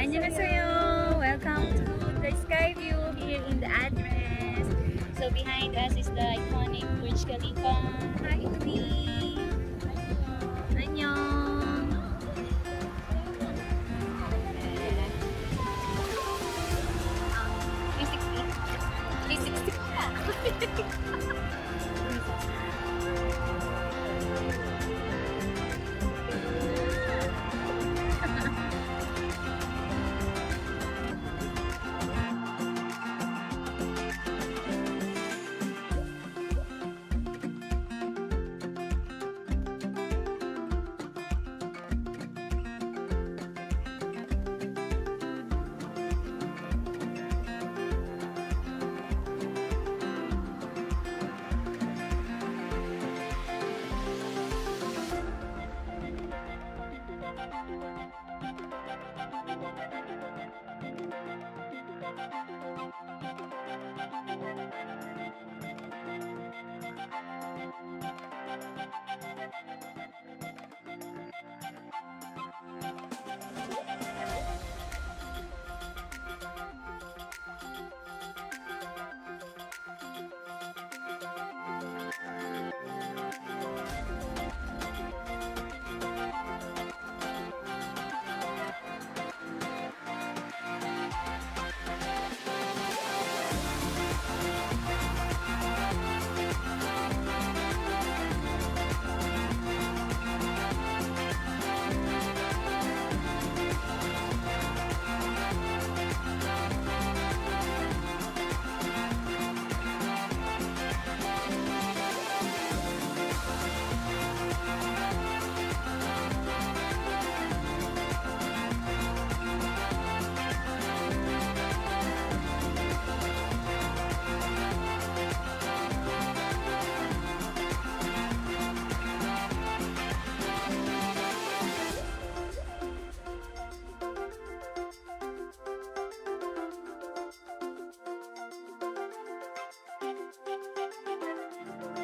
Annyeonghaseyo! Welcome to the sky view here in the address. So behind us is the iconic Burj Khalifa. Hi, Umi! Annyeong!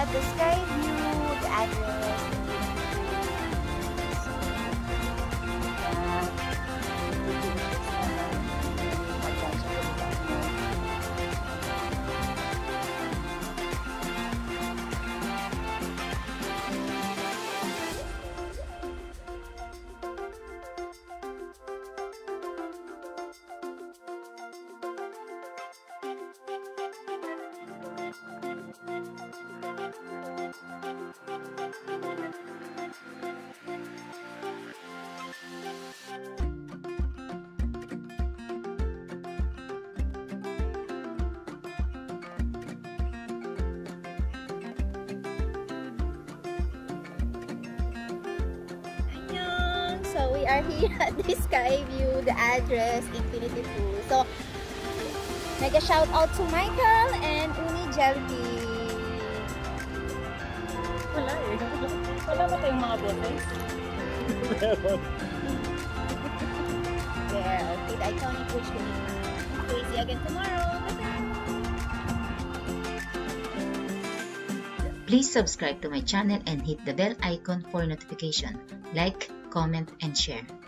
at the sky view, the address, we are here at the Skyview, the address, Infinity Pool. So, mega shout out to Michael and Unijelty. Wala eh. Wala ba tayong mga bote? There, okay, the iconic push ko nito. We'll see you again tomorrow. Bye-bye! Please subscribe to my channel and hit the bell icon for notification. Like, comment and share.